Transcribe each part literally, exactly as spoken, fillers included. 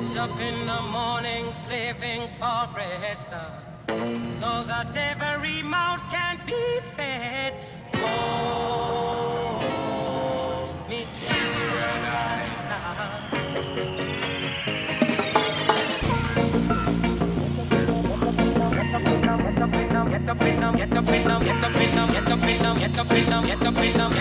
get up in the morning slaving for bread, sir, so that every mouth can be fed. Oh, me Israelites, get up in them, get up in them, get up in them, get up in them, get up in them, get up in them, get up in them.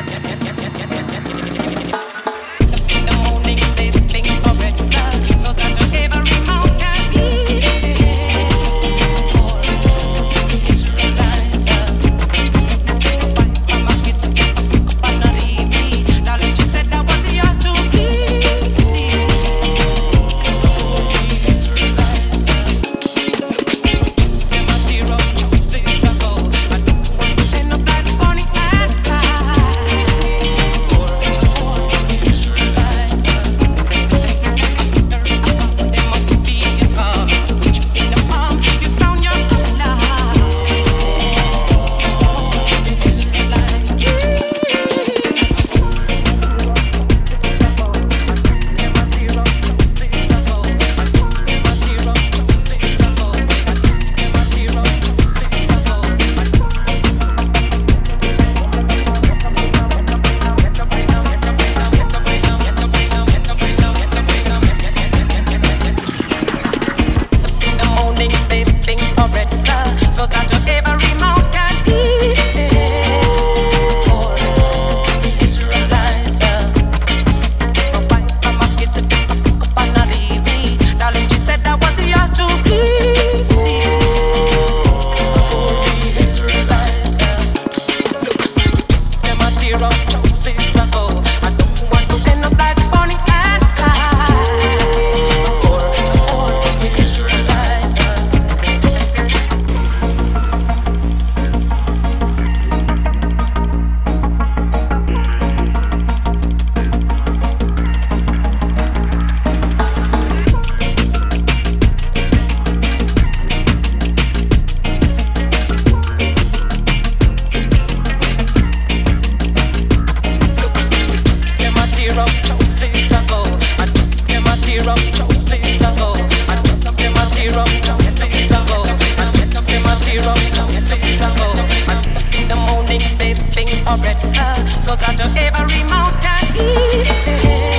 Bread, sir, so that every mouth can eat.